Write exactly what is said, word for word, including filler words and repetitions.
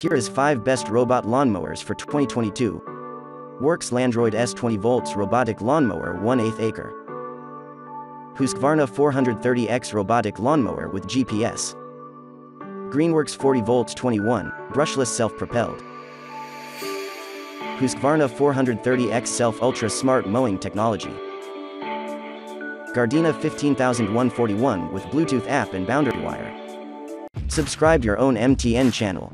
Here is five best robot lawnmowers for twenty twenty-two. Worx Landroid S twenty volts robotic lawnmower one eighth acre. Husqvarna four thirty X robotic lawnmower with G P S. Greenworks forty volts twenty-one, brushless self-propelled. Husqvarna four thirty X self ultra smart mowing technology. Gardena fifteen thousand one forty-one with Bluetooth app and boundary wire. Subscribe your own M T N channel.